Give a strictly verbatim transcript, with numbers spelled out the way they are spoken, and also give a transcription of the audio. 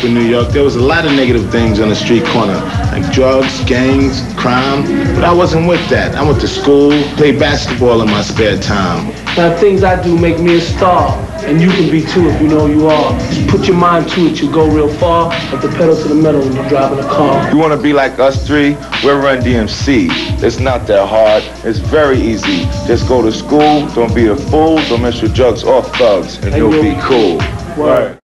up in New York, there was a lot of negative things on the street corner, like drugs, gangs, crime, but I wasn't with that. I went to school, played basketball in my spare time. Now, things I do make me a star, and you can be too if you know you are. Just put your mind to it, you go real far, with the pedal to the metal when you're driving a car. You want to be like us three? We're Run D M C. It's not that hard. It's very easy. Just go to school, don't be a fool, don't mess with drugs or thugs, and, and you'll, you'll be cool. Word.